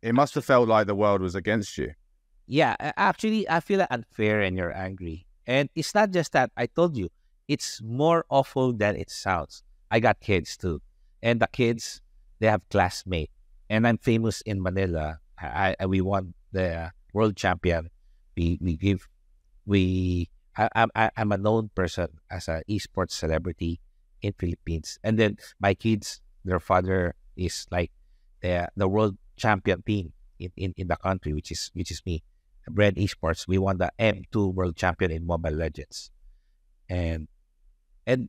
It must have felt like the world was against you. Yeah, actually, I feel unfair and you're angry. And it's not just that. I told you, it's more awful than it sounds. I got kids too. And the kids, they have classmates. And I'm famous in Manila. We won the world champion. I'm a known person as an esports celebrity in Philippines. And then my kids, their father is like the world champion team in the country, which is me. Bren Esports. We won the M2 world champion in Mobile Legends. And my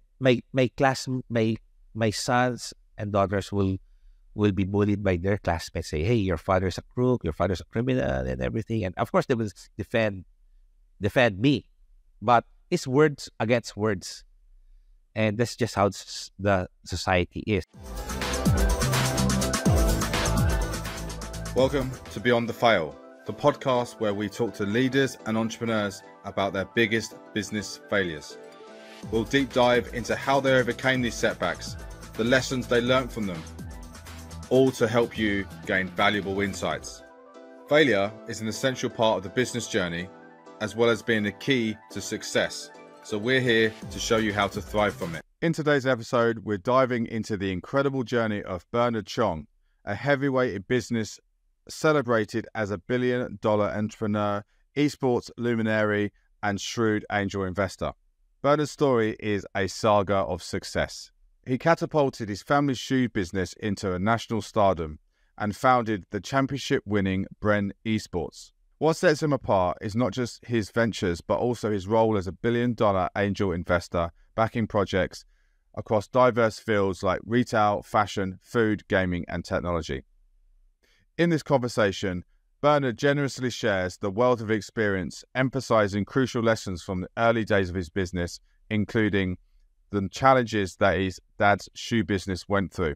sons and daughters will be bullied by their classmates, say, hey, your father's a crook, your father's a criminal and everything. And of course they will defend me. But it's words against words. And that's just how the society is. Welcome to Beyond The Fail, the podcast where we talk to leaders and entrepreneurs about their biggest business failures. We'll deep dive into how they overcame these setbacks, the lessons they learned from them, all to help you gain valuable insights. Failure is an essential part of the business journey, as well as being the key to success. So we're here to show you how to thrive from it. In today's episode, we're diving into the incredible journey of Bernard Chong, a heavyweight in business celebrated as a $1 billion entrepreneur, esports luminary, and shrewd angel investor. Bernard's story is a saga of success. He catapulted his family's shoe business into a national stardom and founded the championship-winning Bren Esports. What sets him apart is not just his ventures, but also his role as a $1 billion angel investor, backing projects across diverse fields like retail, fashion, food, gaming, and technology. In this conversation, Bernard generously shares the wealth of experience, emphasizing crucial lessons from the early days of his business, including the challenges that his dad's shoe business went through.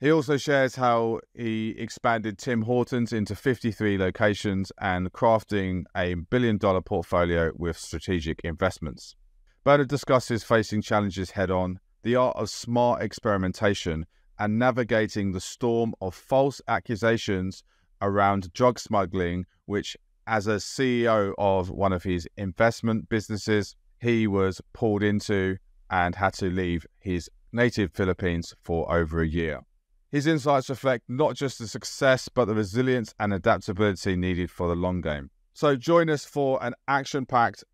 He also shares how he expanded Tim Hortons into 53 locations and crafting a $1 billion portfolio with strategic investments. Bernard discusses facing challenges head-on, the art of smart experimentation, and navigating the storm of false accusations around drug smuggling, which, as a CEO of one of his investment businesses, he was pulled into and had to leave his native Philippines for over a year. His insights reflect not just the success, but the resilience and adaptability needed for the long game. So join us for an action-packed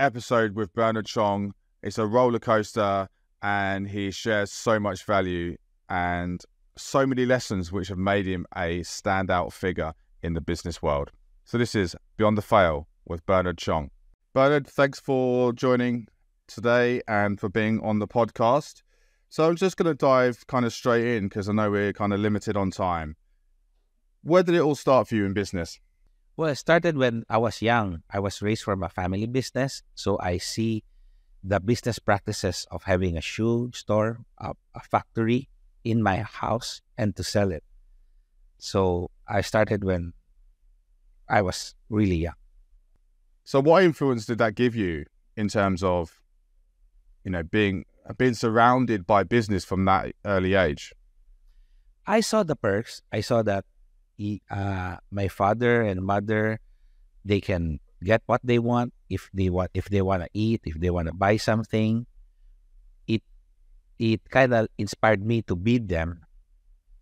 episode with Bernard Chong. It's a roller coaster, and he shares so much value and so many lessons which have made him a standout figure in the business world. So this is Beyond The Fail with Bernard Chong. Bernard, thanks for joining today and for being on the podcast. So I'm just going to dive kind of straight in because I know we're kind of limited on time. Where did it all start for you in business? Well, it started when I was young. I was raised from a family business. So I see the business practices of having a shoe store, a factory in my house, and to sell it. So I started when I was really young. So what influence did that give you in terms of, you know, being surrounded by business from that early age? I saw the perks. I saw that my father and mother, they can get what they want if they want to eat, if they want to buy something. It kind of inspired me to be them,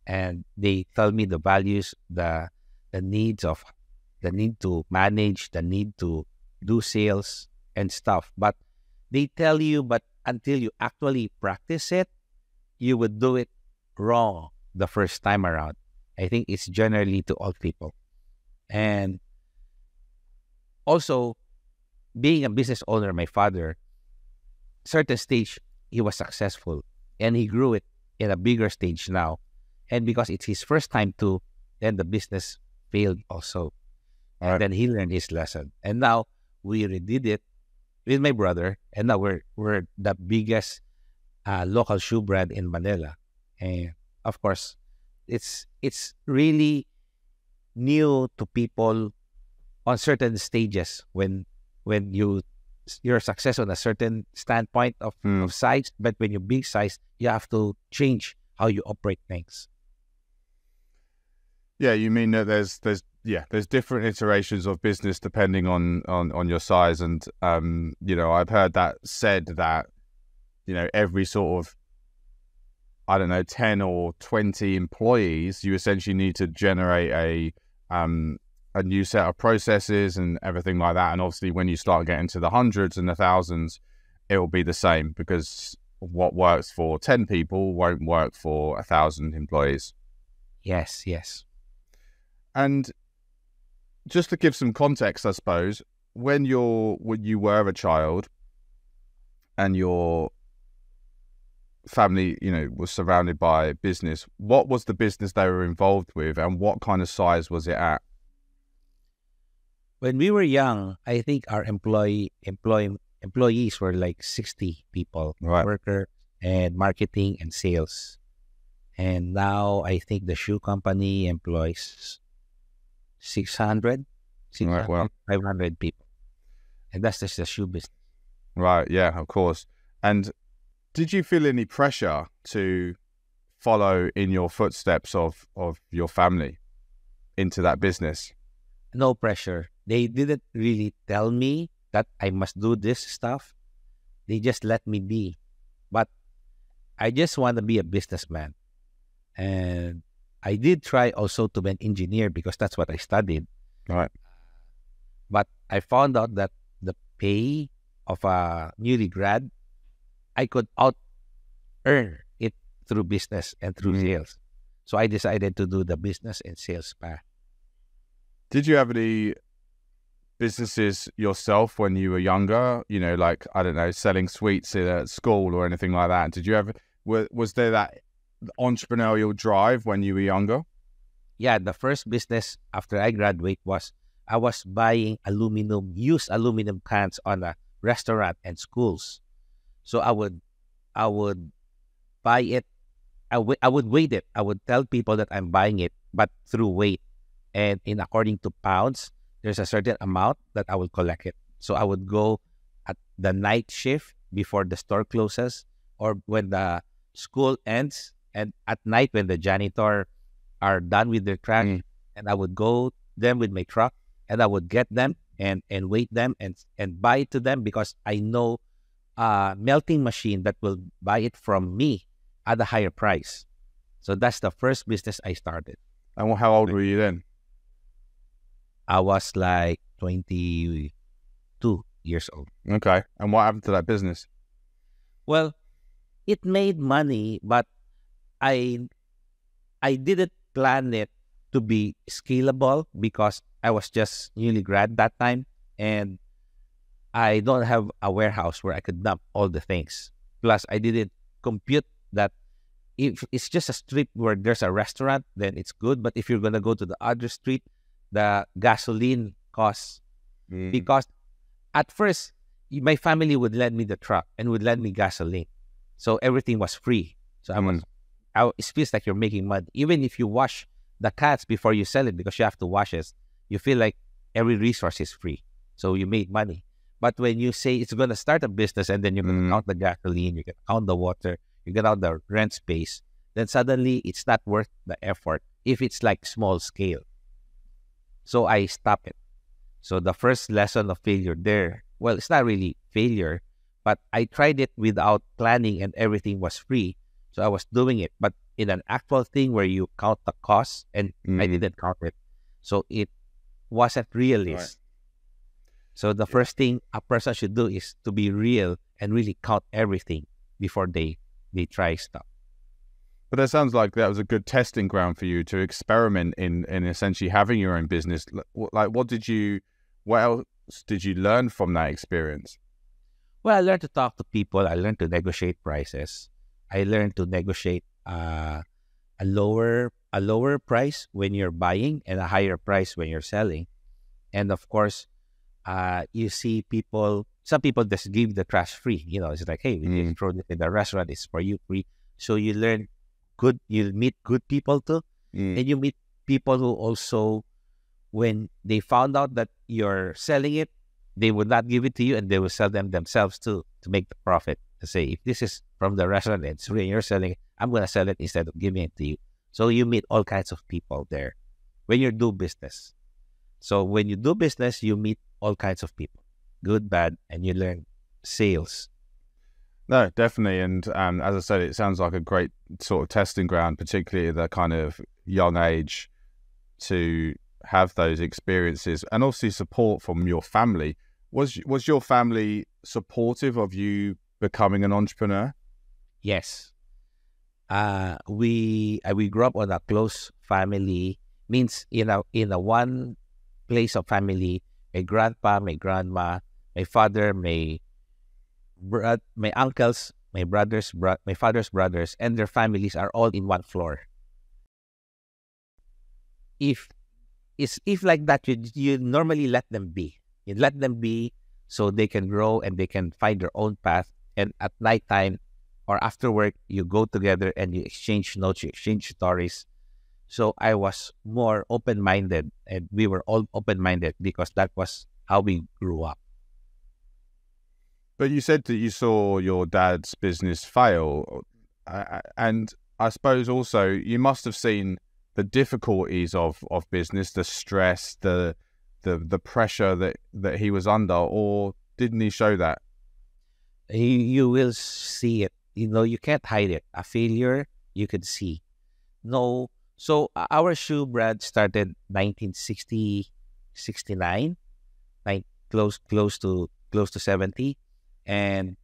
and they tell me the values, the needs of the need to manage, the need to do sales and stuff. But they tell you, but until you actually practice it, you would do it wrong the first time around. I think it's generally to all people. And also, being a business owner, my father, certain stage, he was successful, and he grew it in a bigger stage now. And because it's his first time too, then the business failed also. All right. And then he learned his lesson. And now we redid it with my brother, and now we're the biggest local shoe brand in Manila. And of course, it's really new to people on certain stages when you're successful on a certain standpoint of size, but when you're big size, you have to change how you operate things. Yeah, you mean that there's different iterations of business depending on your size, and you know, I've heard that said that, you know, every sort of, I don't know, 10 or 20 employees, you essentially need to generate a new set of processes and everything like that. And obviously when you start getting to the hundreds and the thousands, it will be the same, because what works for 10 people won't work for 1,000 employees. Yes, yes. And just to give some context, I suppose, when you were a child and your family, you know, was surrounded by business, what was the business they were involved with, and what kind of size was it at? When we were young, I think our employees were like 60 people, right? Worker and marketing and sales. And now I think the shoe company employs 600, right, well, 500 people. And that's just the shoe business. Right. Yeah, of course. And did you feel any pressure to follow in your footsteps of your family into that business? No pressure. They didn't really tell me that I must do this stuff. They just let me be. But I just want to be a businessman. And I did try also to be an engineer because that's what I studied. All right. But I found out that the pay of a newly grad, I could out-earn it through business and through sales. So I decided to do the business and sales path. Did you have any businesses yourself when you were younger? You know, like, I don't know, selling sweets at school or anything like that. Did you ever, was there that entrepreneurial drive when you were younger? Yeah, the first business after I graduate was I was buying used aluminum cans on a restaurant and schools. So I would buy it. I would weight it. I would tell people that I'm buying it, but through weight. And in according to pounds, there's a certain amount that I would collect it. So I would go at the night shift before the store closes or when the school ends, and at night when the janitor are done with their trash, and I would go them with my truck, and I would get them and weight them and buy it to them, because I know a melting machine that will buy it from me at a higher price. So that's the first business I started. And how old were you then? I was like 22 years old. Okay. And what happened to that business? Well, it made money, but I didn't plan it to be scalable because I was just newly grad that time, and I don't have a warehouse where I could dump all the things. Plus, I didn't compute that if it's just a street where there's a restaurant, then it's good. But if you're going to go to the other street, the gasoline costs, because at first my family would lend me the truck and would lend me gasoline, so everything was free. So it feels like you're making money, even if you wash the cats before you sell it, because you have to wash it. You feel like every resource is free, so you made money. But when you say it's going to start a business, and then you can count the gasoline, you can count the water, you can count the rent space, then suddenly it's not worth the effort if it's like small scale. So I stopped it. So the first lesson of failure there, well, it's not really failure, but I tried it without planning and everything was free. So I was doing it, but in an actual thing where you count the costs, and I didn't count it. So it wasn't realist. Right. So the first thing a person should do is to be real and really count everything before they try stuff. But that sounds like that was a good testing ground for you to experiment in essentially having your own business. Like, what else did you learn from that experience? Well, I learned to talk to people. I learned to negotiate prices. I learned to negotiate a lower price when you're buying and a higher price when you're selling. And of course, you see people. Some people just give the trash free. You know, it's like, hey, we just throw it in the restaurant. It's for you free. So you learn. You'll meet good people too, and you meet people who also, when they found out that you're selling it, they would not give it to you, and they will sell them themselves too to make the profit. To say, if this is from the restaurant and it's free and you're selling it, I'm going to sell it instead of giving it to you. So you meet all kinds of people there. when you do business. So when you do business, you meet all kinds of people, good, bad, and you learn sales. No, definitely. And as I said, it sounds like a great sort of testing ground, particularly at that kind of young age, to have those experiences and obviously support from your family. Was your family supportive of you becoming an entrepreneur? Yes. We grew up on a close family, means in a one place of family, my grandpa, my grandma, my father, my uncles, my brothers, my father's brothers, and their families are all in one floor. If like that, you normally let them be. You let them be so they can grow and they can find their own path. And at nighttime or after work, you go together and you exchange notes, you exchange stories. So I was more open-minded, and we were all open-minded because that was how we grew up. But you said that you saw your dad's business fail. And I suppose also you must have seen the difficulties of business, the stress, the pressure that he was under, or didn't he show that? You will see it. You can't hide it. A failure, you can see. No. So our shoe brand started 1960, 69, close to 70. And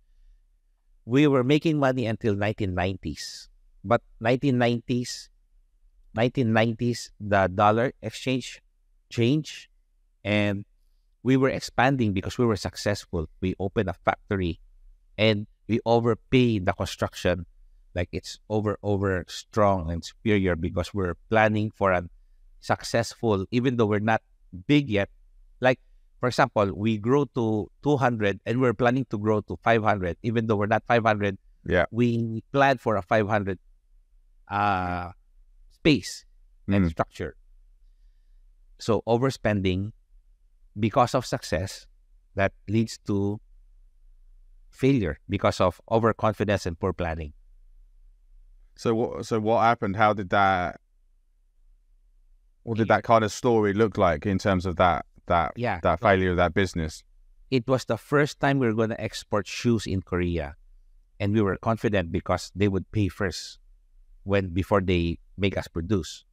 we were making money until 1990s. But 1990s, the dollar exchange changed, and we were expanding because we were successful. We opened a factory, and we overpaid the construction, like it's over strong and superior, because we're planning for a successful, even though we're not big yet. Like, for example, we grew to 200 and we're planning to grow to 500, even though we're not 500. Yeah, we planned for a 500 space and structure. So overspending because of success, that leads to failure because of overconfidence and poor planning. So what happened? How did that? What did that kind of story look like in terms of that failure of that business? It was the first time we were going to export shoes in Korea, and we were confident because they would pay first before they make us produce.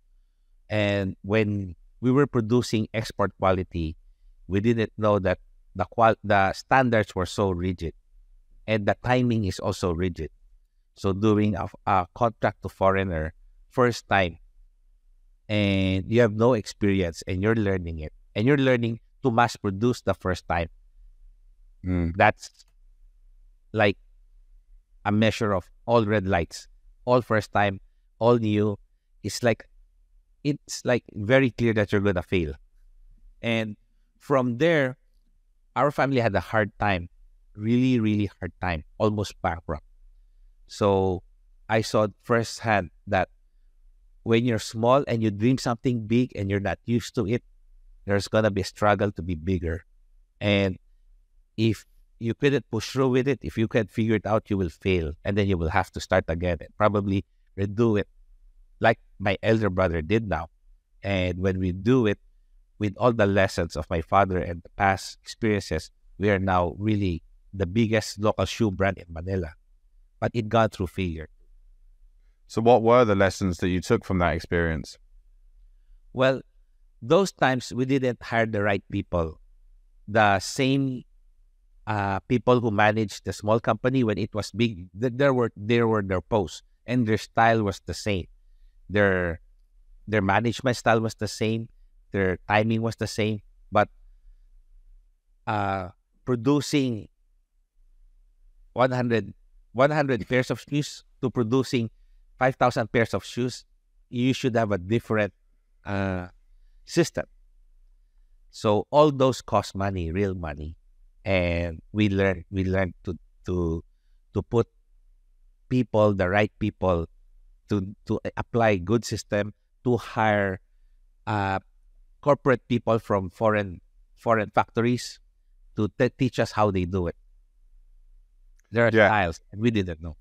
And when we were producing export quality, we didn't know that the standards were so rigid, and the timing is also rigid. So doing a contract to foreigner first time, and you have no experience, and you're learning it, and you're learning to mass produce the first time. That's like a measure of all red lights, all first time, all new. It's like very clear that you're gonna fail. And from there, our family had a hard time, really, really hard time, almost bankrupt. So I saw firsthand that when you're small and you dream something big and you're not used to it, there's going to be a struggle to be bigger. And if you couldn't push through with it, if you can't figure it out, you will fail. And then you will have to start again and probably redo it like my elder brother did now. And when we do it, with all the lessons of my father and the past experiences, we are now really the biggest local shoe brand in Manila. But it got through failure. So what were the lessons that you took from that experience? Well, those times we didn't hire the right people. The same people who managed the small company when it was big, there were their posts, and their style was the same. Their management style was the same. Their timing was the same. But producing 100 pairs of shoes to producing 5,000 pairs of shoes, you should have a different system. So all those cost money, real money, and we learned to put people, the right people, to apply good system, to hire corporate people from foreign factories to teach us how they do it. There are styles, and we didn't know.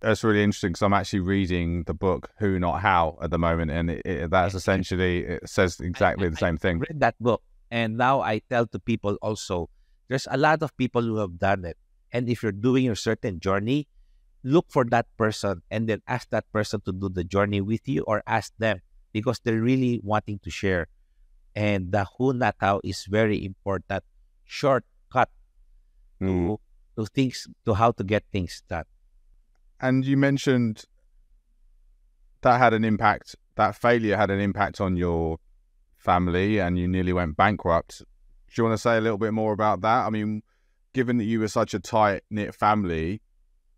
That's really interesting, because I'm actually reading the book Who Not How at the moment, and that's essentially, it says exactly the same thing. I read that book, and now I tell to people also, there's a lot of people who have done it, and if you're doing a certain journey, look for that person and then ask that person to do the journey with you, or ask them, because they're really wanting to share. And the who not how is very important shortcut to things, to how to get things done. And you mentioned that had an impact, that failure had an impact on your family, and you nearly went bankrupt. Do you want to say a little bit more about that? I mean, given that you were such a tight-knit family,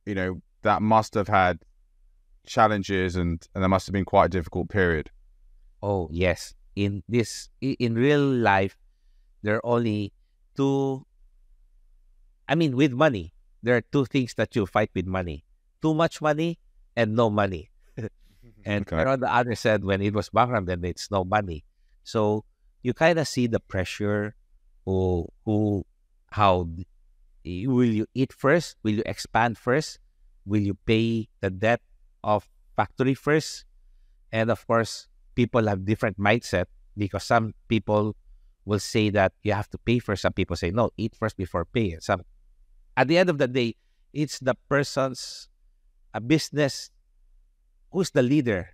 you know, that must have had challenges, and there must have been quite a difficult period. Oh, yes. In real life, there are only two, I mean, with money, there are two things that you fight with money. Too much money and no money. And okay. On the other side, when it was bankrupt, then it's no money. So you kind of see the pressure, how will you eat first? Will you expand first? Will you pay the debt of factory first? And of course, people have different mindset, because some people will say that you have to pay first. Some people say, no, eat first before pay. And some, at the end of the day, it's the person's business, who's the leader,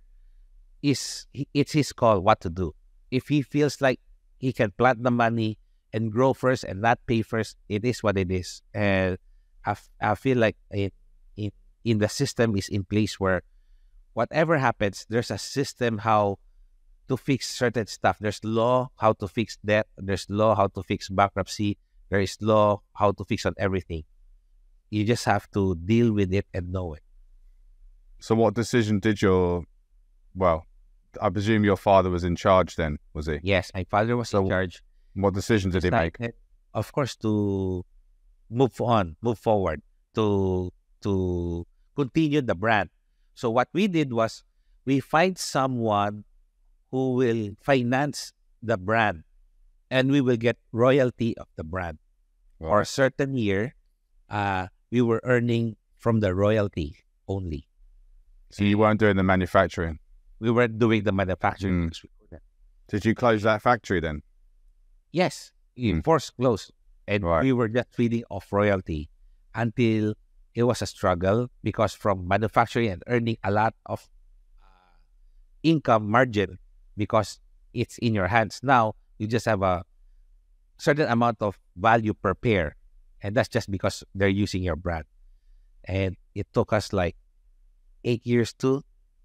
it's his call what to do. If he feels like he can plant the money and grow first and not pay first, it is what it is. And I feel like in the system is in place where whatever happens, there's a system how to fix certain stuff. There's law how to fix debt. There's law how to fix bankruptcy. There is law how to fix on everything. You just have to deal with it and know it. So what decision did your, well, I presume your father was in charge then, was he? Yes, my father was in charge. What decision did he make? Of course, to move forward, to continue the brand. So what we did was we find someone who will finance the brand, and we will get royalty of the brand. Wow. Or a certain year, we were earning from the royalty only. So you weren't doing the manufacturing? We weren't doing the manufacturing. Mm. Did you close that factory then? Yes, forced close. And we were just feeding off royalty until it was a struggle, because from manufacturing and earning a lot of income margin, because it's in your hands now, you just have a certain amount of value per pair. And that's just because they're using your brand. And it took us like 8 years to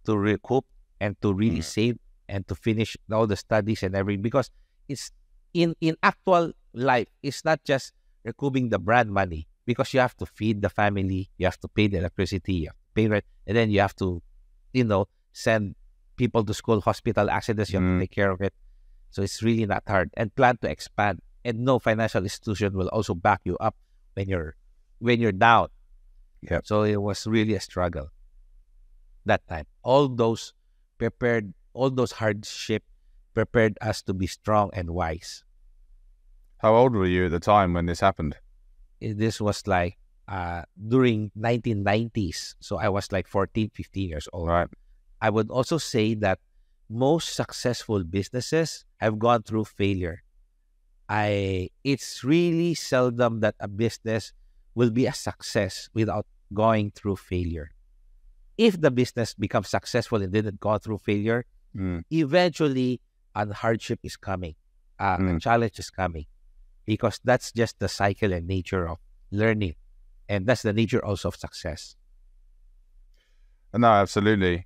recoup and to really save and to finish all the studies and everything. Because it's in actual life, it's not just recouping the brand money, because you have to feed the family, you have to pay the electricity, you have to pay rent, and then you have to, send people to school, hospital, accidents, you have to take care of it. So it's really not hard. And plan to expand. And no financial institution will also back you up when you're down. Yep. So it was really a struggle that time. All those hardship prepared us to be strong and wise. How old were you at the time when this happened? This was like during 1990s. So I was like 14, 15 years old. Right. I would also say that most successful businesses have gone through failure. It's really seldom that a business will be a success without going through failure. If the business becomes successful and didn't go through failure, eventually a hardship is coming, a challenge is coming, because that's just the cycle and nature of learning, and that's the nature also of success. No, absolutely.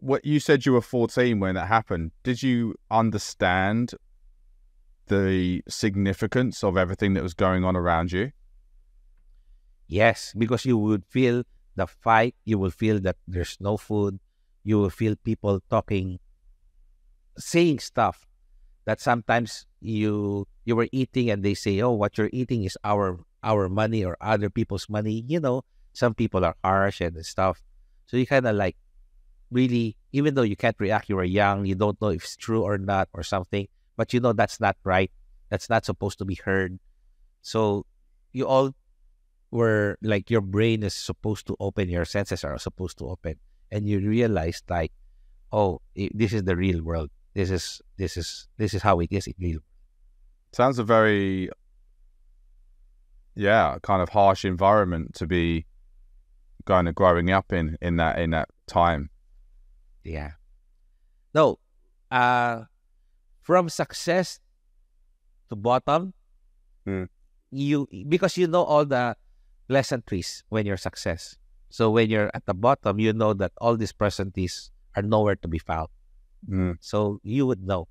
What you said, you were 14 when that happened. Did you understand the significance of everything that was going on around you? Yes, because you would feel the fight. You will feel that there's no food. You will feel people talking, saying stuff that sometimes you were eating and they say, oh, what you're eating is our money or other people's money. Some people are harsh and stuff. So you kind of like really, even though you can't react, you were young, you don't know if it's true or not or something, but you know that's not right. That's not supposed to be heard. So you all where like your brain is supposed to open, your senses are supposed to open, and you realize like, oh, this is the real world. This is how it is in real. Sounds a very, yeah, kind of harsh environment to be kind of growing up in that time. Yeah. No, from success to bottom, because you know all the pleasantries when you're success. So when you're at the bottom, you know that all these pleasantries are nowhere to be found. So you would know.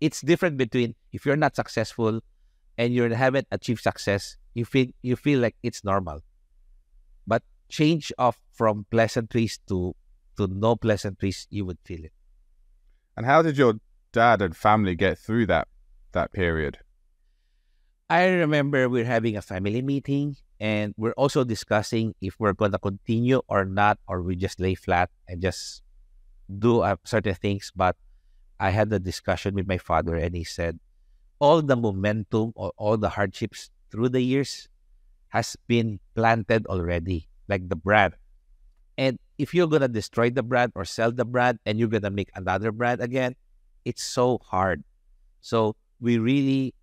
It's different between if you're not successful and you haven't achieved success, you feel like it's normal. But change of from pleasantries to no pleasantries, you would feel it. And how did your dad and family get through that period? I remember we're having a family meeting and we're also discussing if we're going to continue or not, or we just lay flat and just do certain things. But I had a discussion with my father and he said, all the momentum or all the hardships through the years has been planted already, like the brand. And if you're going to destroy the brand or sell the brand and you're going to make another brand again, it's so hard. So we really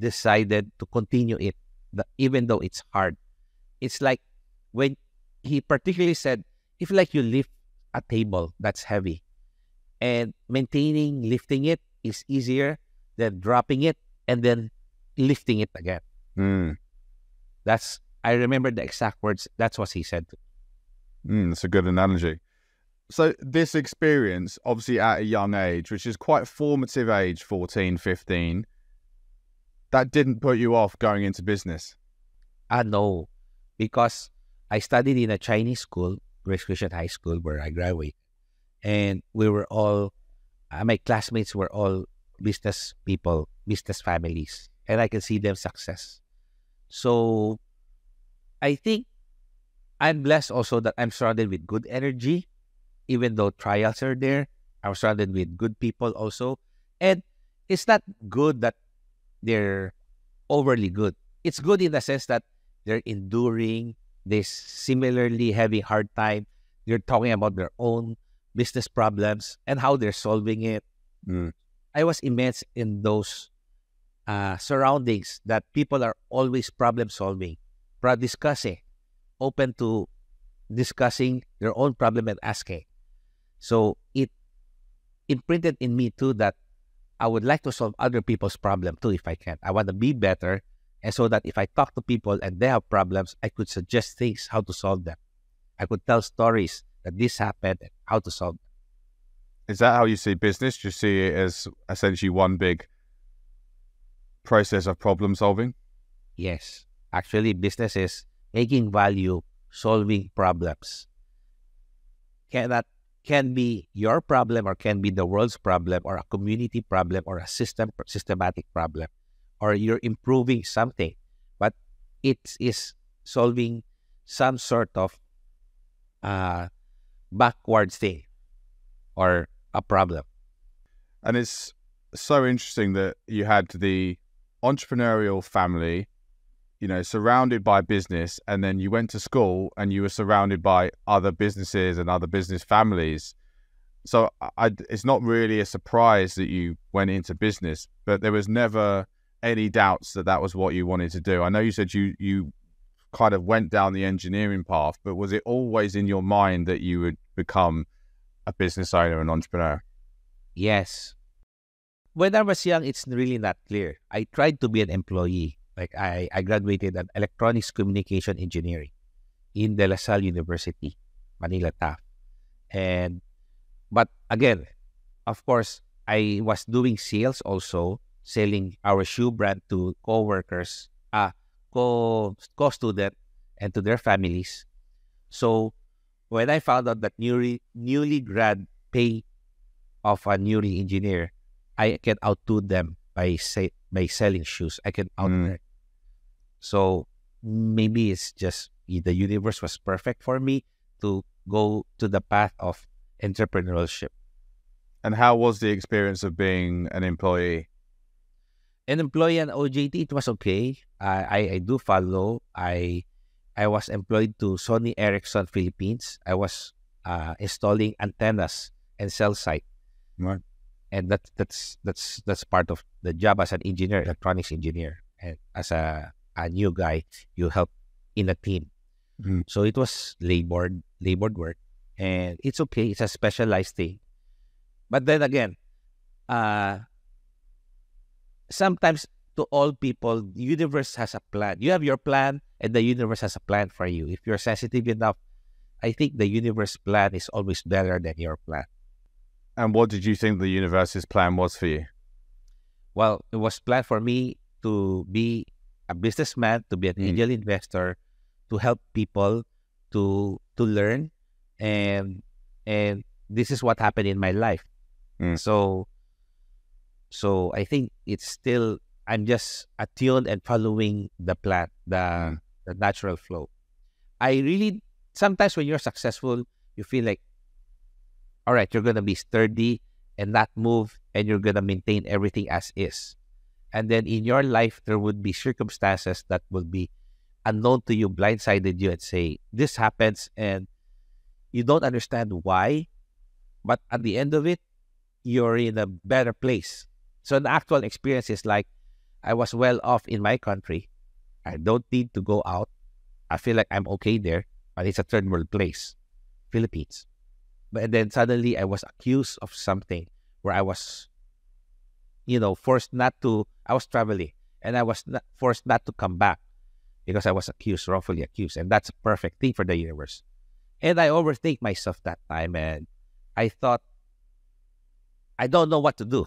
decided to continue it, even though it's hard. It's like when he particularly said, if like you lift a table that's heavy and maintaining lifting it is easier than dropping it and then lifting it again. That's, I remember the exact words. That's what he said. That's a good analogy. So this experience, obviously at a young age, which is quite formative age, 14, 15, that didn't put you off going into business? No, because I studied in a Chinese school, Grace Christian High School, where I graduated. And we were all, my classmates were all business people, business families. And I can see them success. So I think I'm blessed also that I'm surrounded with good energy. Even though trials are there, I'm surrounded with good people also. And it's not good that they're overly good. It's good in the sense that they're enduring this similarly heavy hard time. They're talking about their own business problems and how they're solving it. I was immersed in those surroundings that people are always problem solving, discussing, open to discussing their own problem and asking. So it imprinted in me too that I would like to solve other people's problem too if I can. I want to be better, and so that if I talk to people and they have problems, I could suggest things, how to solve them. I could tell stories that this happened and how to solve them. Is that how you see business? Do you see it as essentially one big process of problem solving? Yes. Actually, business is making value, solving problems. Can be your problem or can be the world's problem or a community problem or a systematic problem, or you're improving something, but it is solving some sort of backwards thing or a problem. And it's so interesting that you had the entrepreneurial family, you know, surrounded by business, and then you went to school and you were surrounded by other businesses and other business families. So it's not really a surprise that you went into business, but there was never any doubts that that was what you wanted to do. I know you said you kind of went down the engineering path, but was it always in your mind that you would become a business owner and entrepreneur? Yes. When I was young, it's really not clear. I tried to be an employee. Like I graduated at Electronics Communication Engineering in De La Salle University, Manila, Taft. But again, of course, I was doing sales also, selling our shoe brand to co-workers, co-students, and to their families. So when I found out that newly grad pay of a newly engineer, I can outdo them by selling shoes. I can outdo them. So maybe it's just the universe was perfect for me to go to the path of entrepreneurship. And how was the experience of being an employee? an employee on OJT, it was okay. I do follow. I was employed to Sony Ericsson Philippines. I was installing antennas and cell site. Right. And that's part of the job as an engineer, electronics engineer. And as a new guy, you help in a team. Mm. So it was labored work. And it's okay. It's a specialized thing. But then again, sometimes to all people, the universe has a plan. You have your plan and the universe has a plan for you. If you're sensitive enough, I think the universe's plan is always better than your plan. And what did you think the universe's plan was for you? Well, it was planned for me to be a businessman, to be an angel investor, to help people, to learn. And this is what happened in my life. Mm. So I think it's still, I'm just attuned and following the plan, the natural flow. I really, sometimes when you're successful, you feel like, all right, you're going to be sturdy and not move, and you're going to maintain everything as is. And then in your life, there would be circumstances that will be unknown to you, blindsided you, and say, this happens, and you don't understand why, but at the end of it, you're in a better place. So the actual experience is like, I was well off in my country. I don't need to go out. I feel like I'm okay there, but it's a third world place, Philippines. But then suddenly I was accused of something where I was, you know, forced not to, I was traveling and I was forced not to come back because I was accused, wrongfully accused. And that's a perfect thing for the universe. And I overthink myself that time, and I thought, I don't know what to do.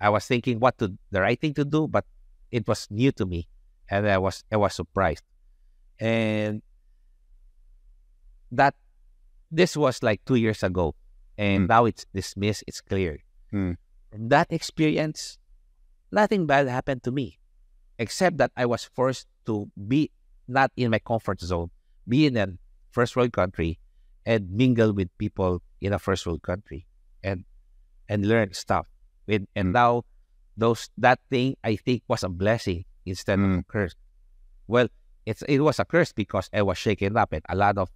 I was thinking the right thing to do, but it was new to me, and I was surprised. And that this was like 2 years ago, and now it's dismissed, it's cleared. Mm. From that experience, nothing bad happened to me, except that I was forced to be not in my comfort zone, be in a first world country, and mingle with people in a first world country, and learn stuff. And now, that thing, I think, was a blessing instead of a curse. Well, it was a curse because I was shaken up and a lot of,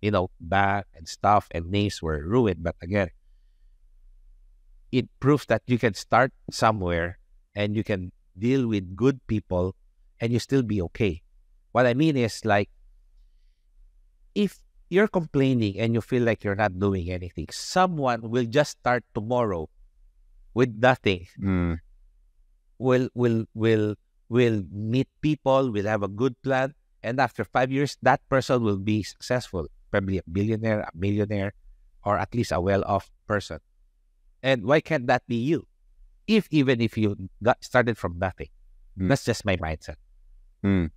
you know, bad and stuff and names were ruined. But again, it proves that you can start somewhere and you can deal with good people and you still be okay. What I mean is, like, if you're complaining and you feel like you're not doing anything, someone will just start tomorrow with nothing. Mm. Will meet people, will have a good plan, and after 5 years, that person will be successful, probably a billionaire, a millionaire, or at least a well-off person. And why can't that be you? Even if you got started from nothing. Mm. That's just my mindset. Mm.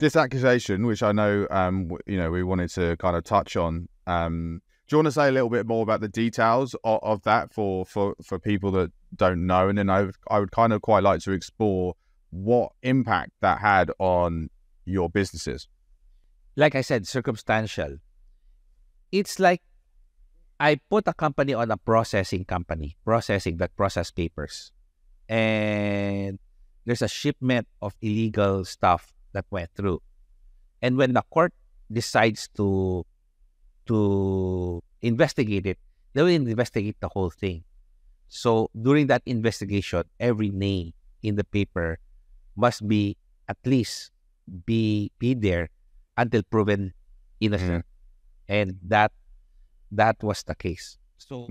This accusation, which I know, you know, we wanted to kind of touch on. Do you want to say a little bit more about the details of that for people that don't know? And then I would kind of quite like to explore what impact that had on your businesses. Like I said, circumstantial. It's like I put a company on a processing company, that process papers. And there's a shipment of illegal stuff that went through. And when the court decides to investigate it, they will investigate the whole thing. So during that investigation, every name in the paper must be at least be there until proven innocent. Mm-hmm. And that was the case. So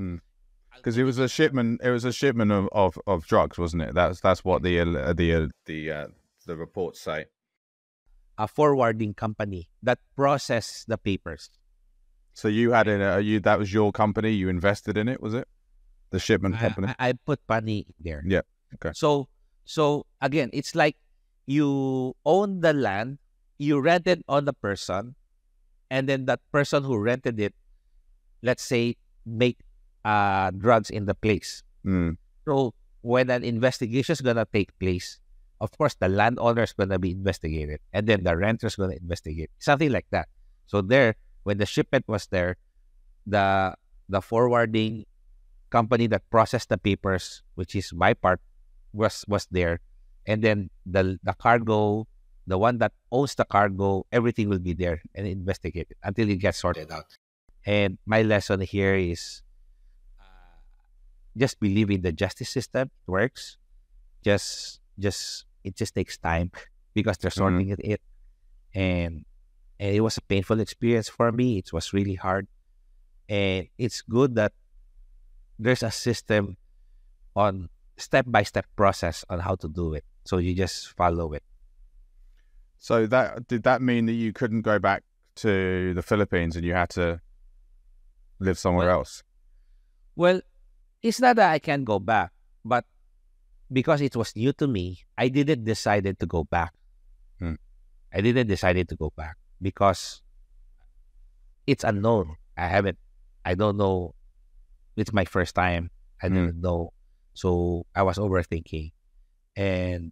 because it was a shipment of drugs, wasn't it? That's what the reports say. A forwarding company that processed the papers. So you had that was your company. You invested in it, was it? The shipment company. I put money there. Yeah. Okay. So again, it's like you own the land, you rent it on the person, and then that person who rented it, let's say, make drugs in the place. Mm. So when an investigation is gonna take place, of course the landowner is gonna be investigated, and then the renter is gonna investigate, something like that. So there. When the shipment was there, the forwarding company that processed the papers, which is my part, was there. And then the cargo, the one that owns the cargo, everything will be there and investigate it until it gets sorted out. And my lesson here is just believe in the justice system. It works. It just takes time because they're sorting it. And it was a painful experience for me. It was really hard. And it's good that there's a system on step-by-step process on how to do it. So you just follow it. So did that mean that you couldn't go back to the Philippines and you had to live somewhere else? Well, it's not that I can't go back, but because it was new to me, I didn't decide to go back. I didn't decide to go back because it's unknown. I don't know. It's my first time. I didn't know. So I was overthinking. And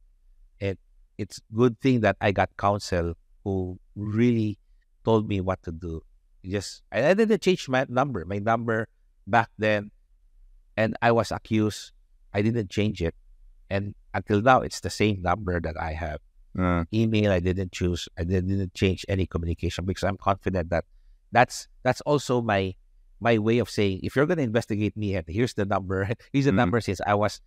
it's good thing that I got counsel who really told me what to do. I didn't change my number. My number back then, and I was accused. I didn't change it. And until now, it's the same number that I have. Email, I didn't choose. I didn't change any communication because I'm confident that that's also my way of saying, if you're going to investigate me, and here's the number. Here's the number since I was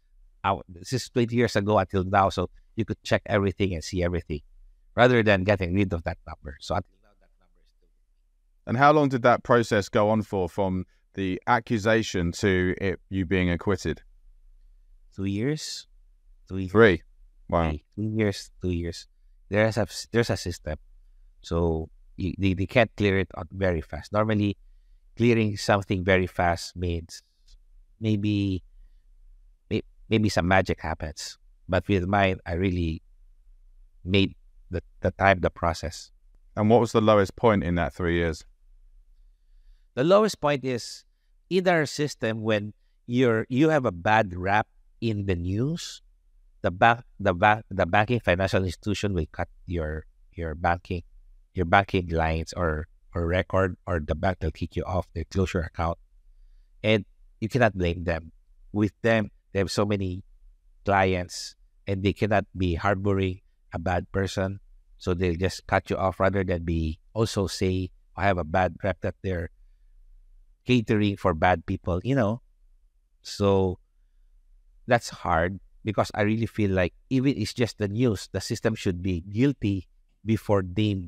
out. This is 20 years ago until now. So you could check everything and see everything rather than getting rid of that number. So until now, that number is still. And how long did that process go on for, from the accusation to you being acquitted? 2 years. 3 years. Three. Wow. 3 years. 2 years. There's a system. So they can't clear it out very fast. Normally, clearing something very fast means maybe some magic happens. But with mine, I really made the process. And what was the lowest point in that 3 years? The lowest point is in our system when you have a bad rap in the news. The banking financial institution will cut your banking lines or record, or the bank will kick you off. They close your account, and you cannot blame them. With them, they have so many clients, and they cannot be harboring a bad person, so they'll just cut you off rather than be also say, I have a bad rep that they're catering for bad people, you know. So that's hard. Because I really feel like even it's just the news, the system should be guilty before giving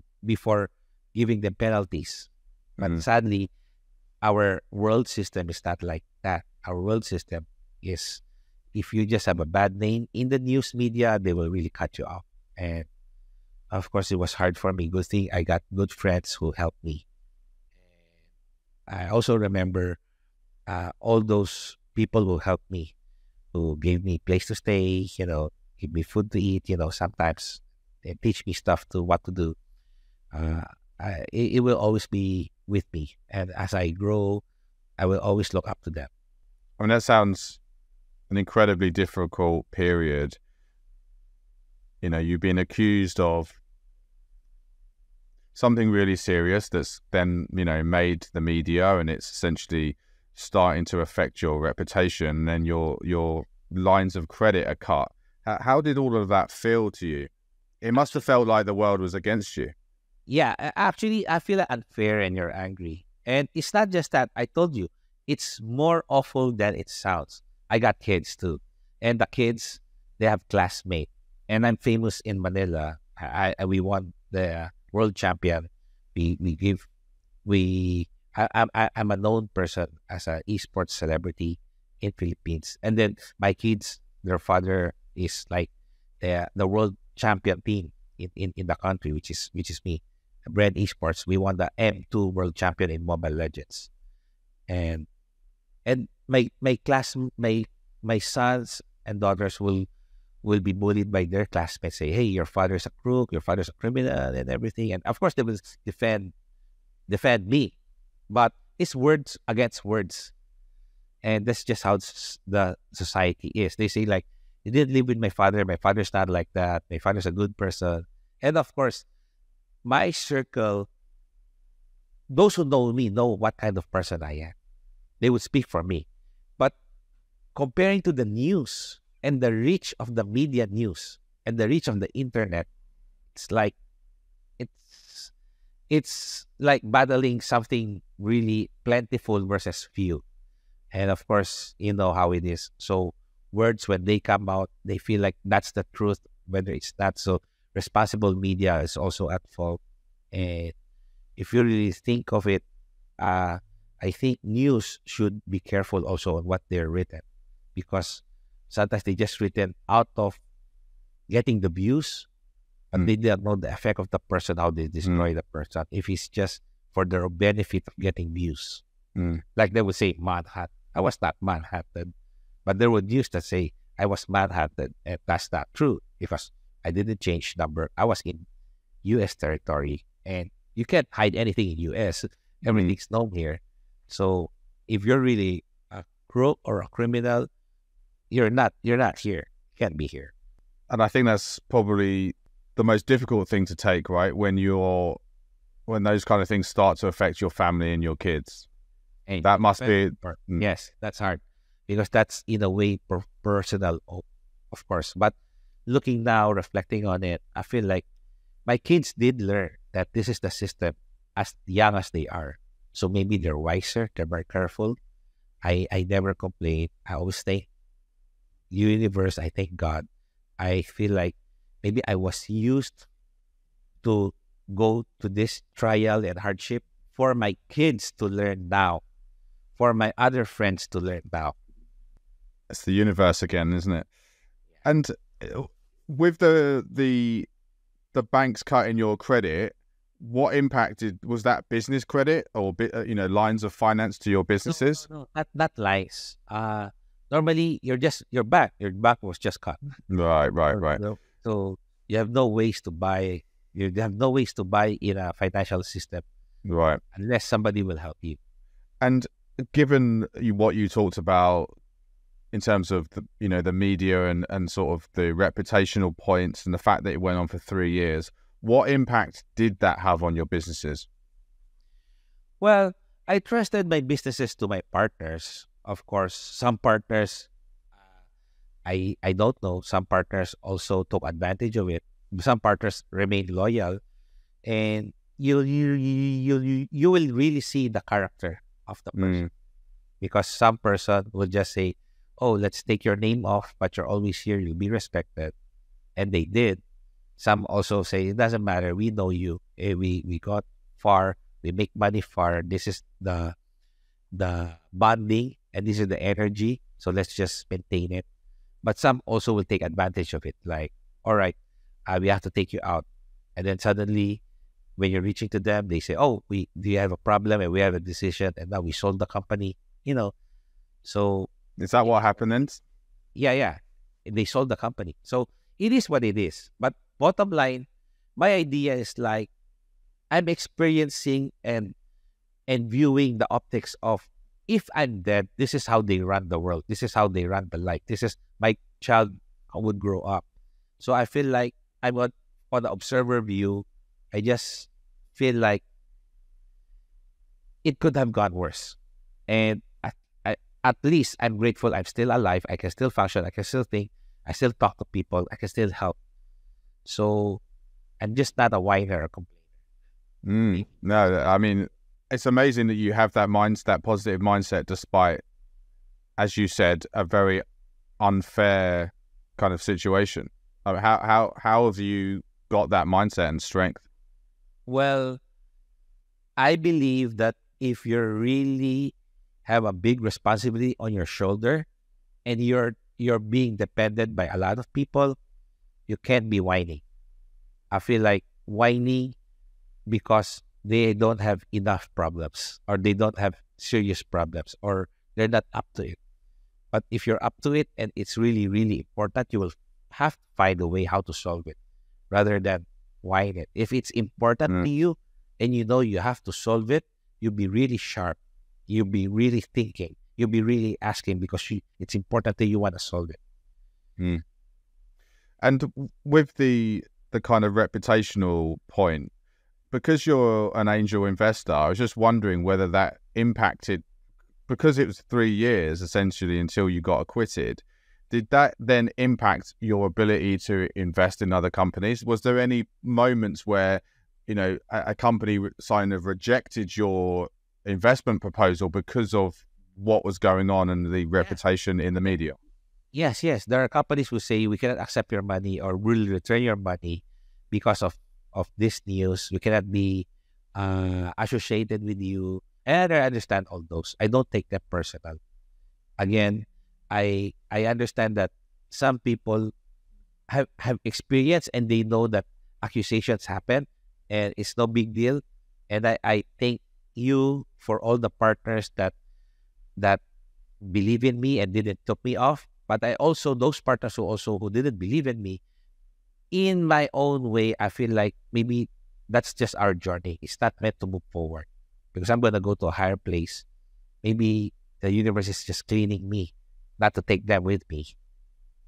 them penalties. But sadly, our world system is not like that. Our world system is, if you just have a bad name in the news media, they will really cut you off. And of course, it was hard for me. Good thing I got good friends who helped me. I also remember all those people who helped me, who gave me place to stay, you know, give me food to eat, you know, sometimes they teach me stuff to what to do. It will always be with me. And as I grow, I will always look up to them. I mean, that sounds an incredibly difficult period. You know, you've been accused of something really serious that's then, you know, made the media, and it's essentially starting to affect your reputation, and your lines of credit are cut. How did all of that feel to you? It must have felt like the world was against you. Yeah, actually, I feel unfair, and you're angry. And it's not just that. I told you, it's more awful than it sounds. I got kids too. And the kids, they have classmates. And I'm famous in Manila. We won the world champion. I'm a known person as an esports celebrity in Philippines. And then my kids, their father is like the world champion team in the country, which is me. Bren Esports. We won the M2 world champion in Mobile Legends. And my sons and daughters will be bullied by their classmates, say, hey, your father's a crook, your father's a criminal, and everything. And of course they will defend me. But it's words against words. And that's just how the society is. They say, like, you didn't live with my father. My father's not like that. My father's a good person. And of course, my circle, those who know me know what kind of person I am. They would speak for me. But comparing to the news, and the reach of the media news and the reach of the internet, it's like battling something really plentiful versus few. And of course, you know how it is. So words, when they come out, they feel like that's the truth, whether it's not. So responsible media is also at fault. And if you really think of it, I think news should be careful also on what they're written, because sometimes they just written out of getting the views, and they don't know the effect of the person, how they destroy the person, if it's just for their benefit of getting views. Like they would say, manhunt. I was not manhunted. But there were news that say, I was manhunted, and that's not true, because I didn't change number. I was in U.S. territory, and you can't hide anything in U.S. Everything's known here. So if you're really a crook or a criminal, you're not here. You can't be here. And I think that's probably the most difficult thing to take, right? When those kind of things start to affect your family and your kids. And that must be... Yes, that's hard. Because that's in a way personal, of course. But looking now, reflecting on it, I feel like my kids did learn that this is the system as young as they are. So maybe they're wiser, they're more careful. I never complain. I always thank universe, I thank God. I feel like maybe I was used to go to this trial and hardship for my kids to learn now, for my other friends to learn now. It's the universe again, isn't it? Yeah. And with the banks cutting your credit, what impacted, was that business credit or lines of finance to your businesses? No, not lines. Normally your bank was just cut. Right. So you have no ways to buy. You have no ways to buy in a financial system, right? Unless somebody will help you. And given what you talked about in terms of the media and sort of the reputational points and the fact that it went on for 3 years, what impact did that have on your businesses? Well, I trusted my businesses to my partners. Of course, some partners, I don't know, some partners also took advantage of it. Some partners remained loyal, and you will really see the character of the person. Because some person will just say, oh, let's take your name off, but you're always here, you'll be respected. And they did. Some also say, it doesn't matter, we know you. We got far, we make money far. This is the bonding, and this is the energy, so let's just maintain it. But some also will take advantage of it, like, all right, we have to take you out. And then suddenly, when you're reaching to them, they say, oh, do you have a problem, and we have a decision, and now we sold the company, So... Is that what happened then? Yeah. They sold the company. So it is what it is. But bottom line, my idea is like, I'm experiencing and viewing the optics of, if I'm dead, this is how they run the world. This is how they run the life. This is my child would grow up. So I feel like I'm on the observer view. I just feel like it could have gone worse. And at least I'm grateful I'm still alive. I can still function. I can still think. I still talk to people. I can still help. So I'm just not a whiner or complainer. No, I mean... It's amazing that you have that positive mindset, despite, as you said, a very unfair kind of situation. I mean, how have you got that mindset and strength? Well, I believe that if you really have a big responsibility on your shoulder, and you're being depended by a lot of people, you can't be whining. I feel like whining because they don't have enough problems, or they don't have serious problems, or they're not up to it. But if you're up to it and it's really, really important, you will have to find a way how to solve it rather than whine it. If it's important to you and you know you have to solve it, you'll be really sharp. You'll be really thinking. You'll be really asking because it's important that you want to solve it. And with the kind of reputational point, because you're an angel investor, I was just wondering whether that impacted, because it was 3 years essentially until you got acquitted. Did that then impact your ability to invest in other companies? Was there any moments where, you know, a company kind of rejected your investment proposal because of what was going on and the reputation in the media? Yes, yes. There are companies who say we cannot accept your money or will return your money because of this news. We cannot be associated with you. And I understand all those. I don't take them personal. Again, I understand that some people have experience and they know that accusations happen and it's no big deal. And I thank you for all the partners that believe in me and didn't took me off. But I also, those partners who didn't believe in me, in my own way, I feel like maybe that's just our journey. It's not meant to move forward because I'm going to go to a higher place. Maybe the universe is just cleaning me, not to take them with me.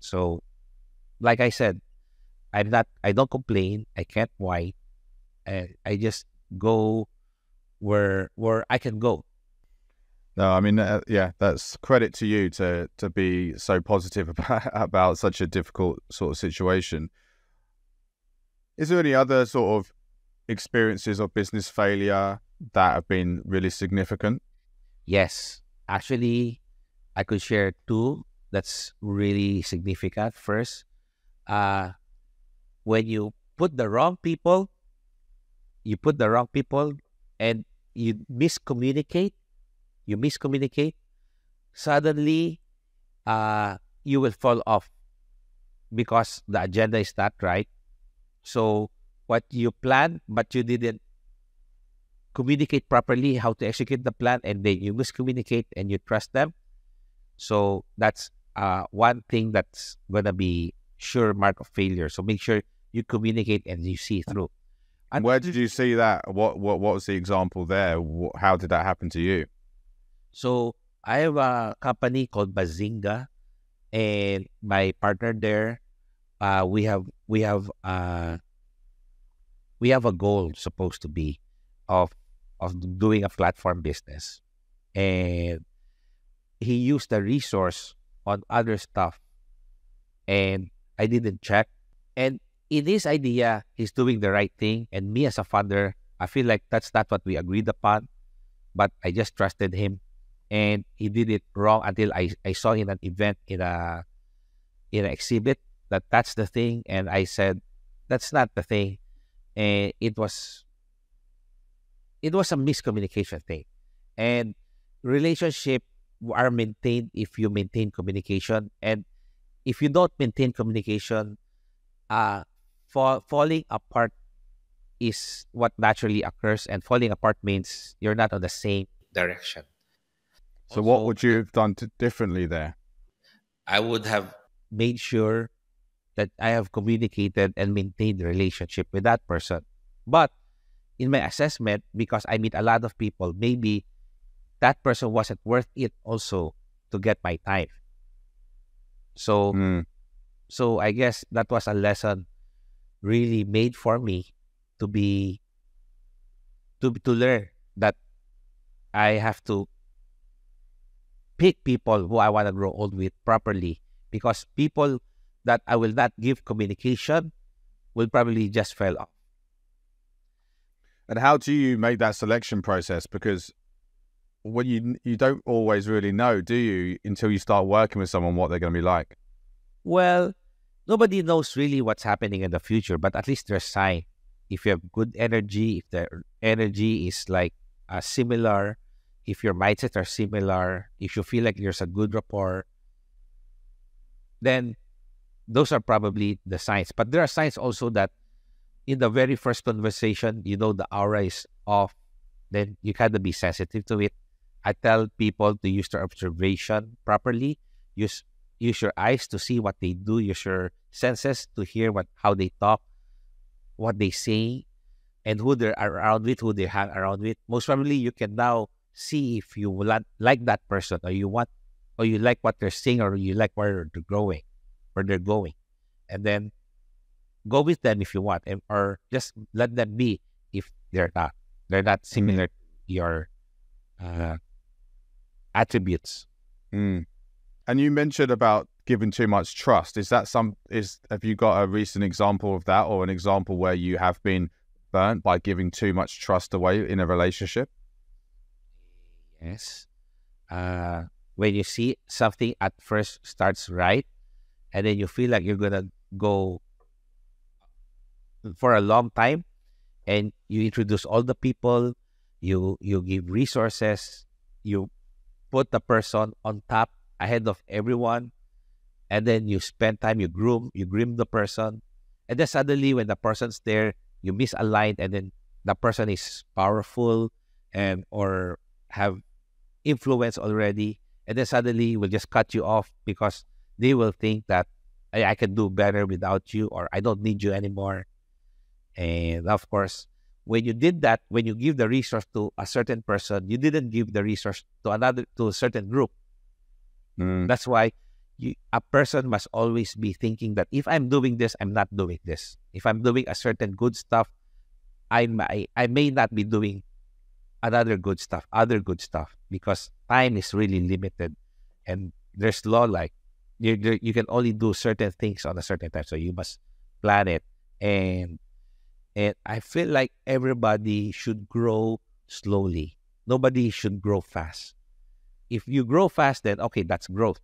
So, like I said, I don't complain. I can't whine. I just go where I can go. No, I mean, yeah, that's credit to you to be so positive about such a difficult sort of situation. Is there any other sort of experiences of business failure that have been really significant? Yes. Actually, I could share two that's really significant. First, when you put the wrong people and you miscommunicate, suddenly you will fall off because the agenda is not right. So what you planned, but you didn't communicate properly how to execute the plan, and then you miscommunicate and you trust them. So that's one thing that's going to be sure mark of failure. So make sure you communicate and you see through. And where did you see that? What was the example there? How did that happen to you? So I have a company called Bazinga, and my partner there, we have a goal supposed to be of doing a platform business, and he used the resource on other stuff, and I didn't check. And in this idea, he's doing the right thing, and me as a founder, I feel like that's not what we agreed upon, but I just trusted him. And he did it wrong until I saw in an event, in an exhibit, that that's the thing. And I said, that's not the thing. And it was a miscommunication thing. And relationships are maintained if you maintain communication. And if you don't maintain communication, falling apart is what naturally occurs. And falling apart means you're not on the same direction. So what would you have done differently there? I would have made sure that I have communicated and maintained the relationship with that person. But in my assessment, because I meet a lot of people, maybe that person wasn't worth it also to get my time. So, so I guess that was a lesson really made for me to learn that I have to pick people who I want to grow old with properly, because people that I will not give communication will probably just fail off. And how do you make that selection process? Because when you don't always really know, do you, until you start working with someone, what they're going to be like? Well, nobody knows really what's happening in the future, but at least there's sign. If you have good energy, if the energy is like similar, if your mindsets are similar, if you feel like there's a good rapport, then those are probably the signs. But there are signs also that in the very first conversation, you know, the aura is off. Then you kind of be sensitive to it. I tell people to use their observation properly. Use your eyes to see what they do. Use your senses to hear how they talk, what they say, and who they're around with, who they hang around with. Most probably, you can now see if you like that person, or you like what they're saying, or you like where they're going, and then go with them if you want, or just let them be if they're not similar to your attributes. And you mentioned about given too much trust. Is that have you got a recent example of that, or an example where you have been burnt by giving too much trust away in a relationship? Yes. When you see something at first starts right, and then you feel like you're going to go for a long time, and you introduce all the people, you give resources, you put the person on top ahead of everyone, and then you spend time, you groom the person, and then suddenly when the person's there, you misalign, and then the person is powerful and or have influence already, and then suddenly will just cut you off because they will think that I can do better without you, or I don't need you anymore. And of course, when you did that, when you give the resource to a certain person, you didn't give the resource to another, to a certain group. Mm. That's why a person must always be thinking that if I'm doing this, I'm not doing this. If I'm doing a certain good stuff, I may not be doing other good stuff, because time is really limited, and there's law like you can only do certain things on a certain time, so you must plan it. And I feel like everybody should grow slowly. Nobody should grow fast. If you grow fast, then okay, that's growth.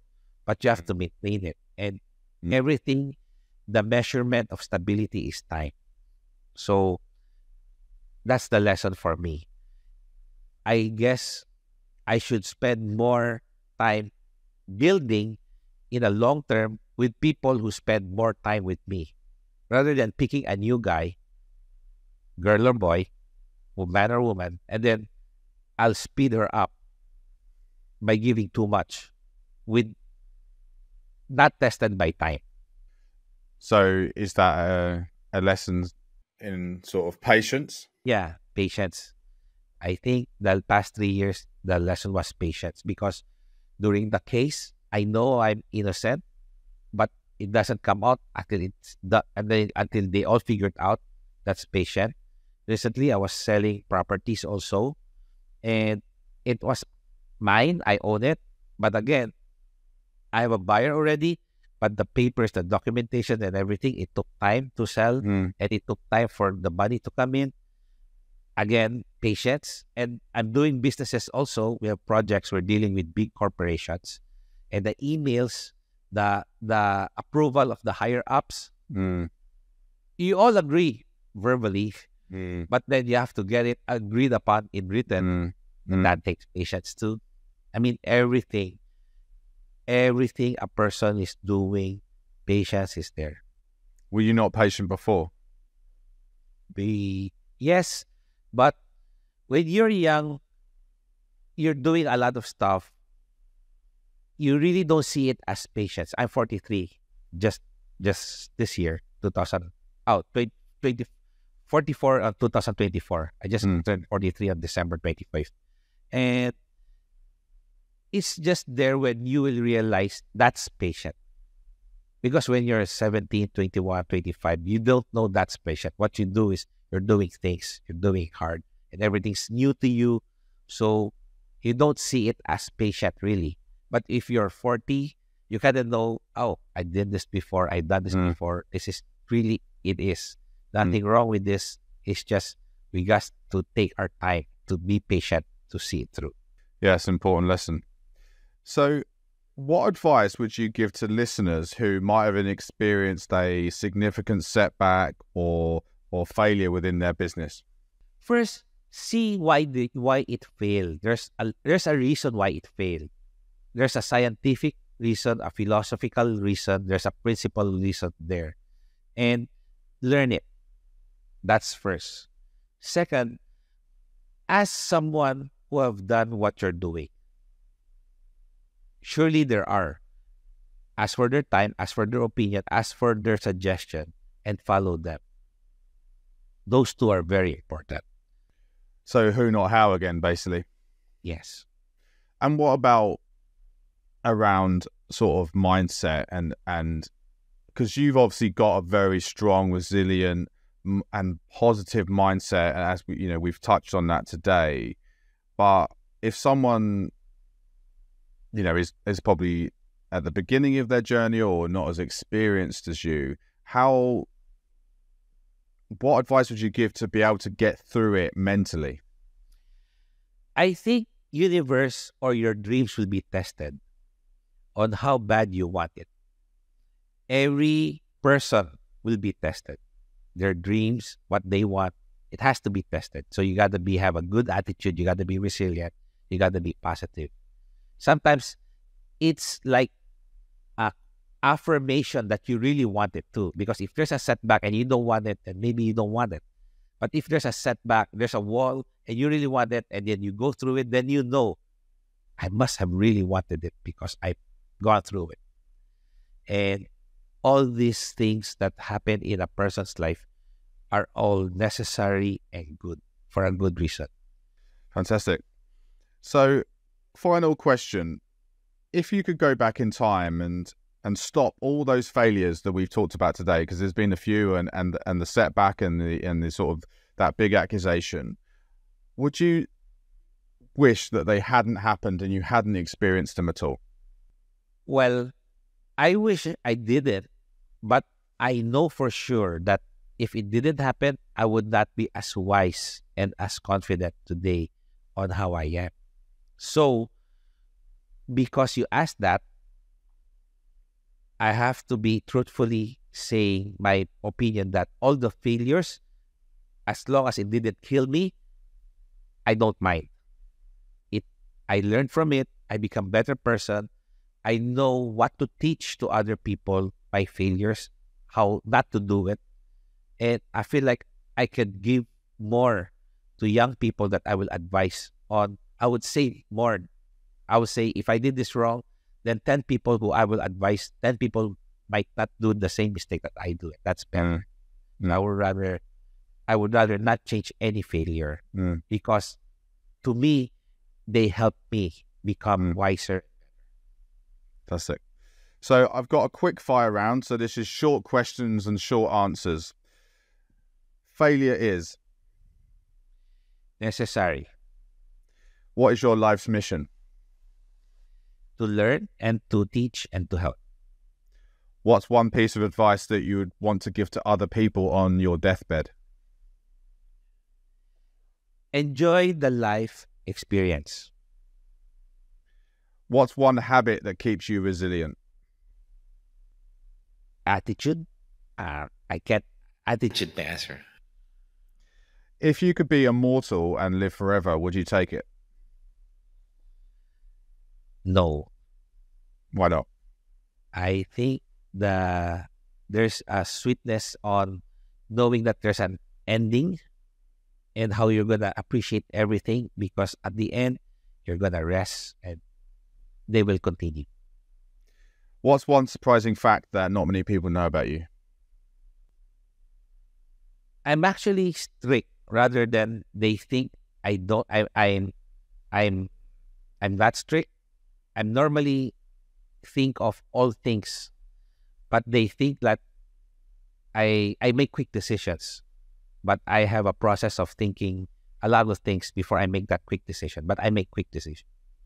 But you have to maintain it. And everything, the measurement of stability is time. So that's the lesson for me. I guess I should spend more time building in a long term with people who spend more time with me, rather than picking a new guy, girl or boy, man or woman, and then I'll speed her up by giving too much, with not tested by time. So is that a lesson in sort of patience? Yeah, patience. I think the past 3 years, the lesson was patience, because during the case, I know I'm innocent, but it doesn't come out until they all figured out. That's patient. Recently, I was selling properties also, and it was mine. I own it, but again, I have a buyer already, but the papers, the documentation and everything, it took time to sell, and it took time for the money to come in. Again, patience. And I'm doing businesses also. We have projects, we're dealing with big corporations, and the emails, the approval of the higher ups, you all agree verbally, but then you have to get it agreed upon in written, and that takes patience too. I mean, everything a person is doing, patience is there. Were you not patient before? Yes, but when you're young, you're doing a lot of stuff. You really don't see it as patience. I'm 43, just this year, 2024. I just turned 43 on December 25th. And it's just there when you will realize that's patient. Because when you're 17, 21, 25, you don't know that's patient. What you do is you're doing things, you're doing hard, and everything's new to you. So you don't see it as patient really. But if you're 40, you kind of know, oh, I did this before, I've done this before. This is really, it is. Nothing wrong with this. It's just we got to take our time to be patient to see it through. Yeah, it's an important lesson. So what advice would you give to listeners who might have experienced a significant setback or failure within their business? First, see why it failed. There's a reason why it failed. There's a scientific reason, a philosophical reason, there's a principal reason there. And learn it. That's first. Second, ask someone who have done what you're doing. Surely there are. Ask for their time, ask for their opinion, ask for their suggestion, and follow them. Those two are very important. So who, not how again, basically. Yes. And what about around sort of mindset and because you've obviously got a very strong, resilient and positive mindset, and as we've touched on that today. But if someone, is probably at the beginning of their journey or not as experienced as you, what advice would you give to be able to get through it mentally? I think universe or your dreams will be tested on how bad you want it. Every person will be tested. Their dreams, what they want, it has to be tested. So you got to have a good attitude. You got to be resilient. You got to be positive. Sometimes it's like a affirmation that you really want it to, because if there's a setback and you don't want it, then maybe you don't want it. But if there's a setback, there's a wall, and you really want it, and then you go through it, then you know, I must have really wanted it because I've gone through it. And all these things that happen in a person's life are all necessary and good for a good reason. Fantastic. So, final question. If you could go back in time and stop all those failures that we've talked about today, because there's been a few, and the setback and the sort of that big accusation, would you wish that they hadn't happened and you hadn't experienced them at all? Well, I wish I did it, but I know for sure that if it didn't happen, I would not be as wise and as confident today on how I am. So, because you asked that, I have to be truthfully saying my opinion that all the failures, as long as it didn't kill me, I don't mind. I learn from it. I become a better person. I know what to teach to other people by failures, how not to do it. And I feel like I can give more to young people that I will advise on. I would say more. I would say if I did this wrong, then 10 people who I will advise, 10 people might not do the same mistake that I do. That's better. Mm. I would rather not change any failure because to me, they help me become wiser. That's it. So I've got a quick fire round. So this is short questions and short answers. Failure is? Necessary. What is your life's mission? To learn and to teach and to help. What's one piece of advice that you would want to give to other people on your deathbed? Enjoy the life experience. What's one habit that keeps you resilient? Attitude. I get attitude the answer. If you could be immortal and live forever, would you take it? No. Why not? I think there's a sweetness on knowing that there's an ending and how you're going to appreciate everything, because at the end, you're going to rest and they will continue. What's one surprising fact that not many people know about you? I'm actually strict rather than they think I don't. I'm not strict. I normally think of all things, but they think that I make quick decisions, but I have a process of thinking a lot of things before I make that quick decision, but I make quick decisions.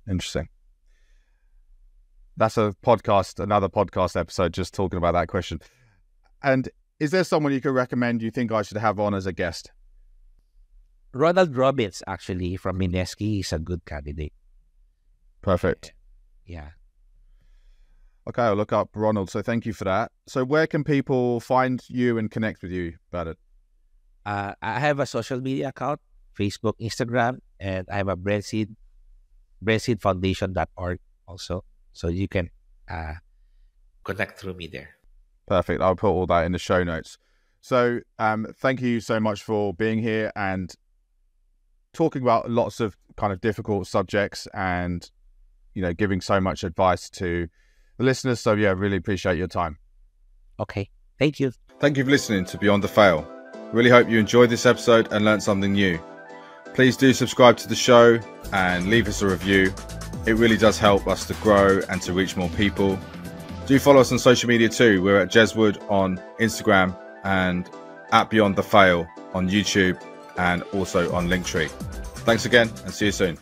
Interesting. That's another podcast episode just talking about that question. And is there someone you could recommend you think I should have on as a guest? Ronald Robbins, actually, from Mineski, is a good candidate. Perfect. Yeah. Okay, I'll look up Ronald. So thank you for that. So where can people find you and connect with you, Bernard? I have a social media account, Facebook, Instagram, and I have a breadseedfoundation.org also. So you can connect through me there. Perfect. I'll put all that in the show notes. So thank you so much for being here and talking about lots of kind of difficult subjects and, you know, giving so much advice to the listeners. So yeah, really appreciate your time. Okay. Thank you. Thank you for listening to Beyond the Fail. Really hope you enjoyed this episode and learned something new. Please do subscribe to the show and leave us a review. It really does help us to grow and to reach more people. Do follow us on social media too. We're at Jeswood on Instagram and at Beyond the Fail on YouTube and also on Linktree. Thanks again and see you soon.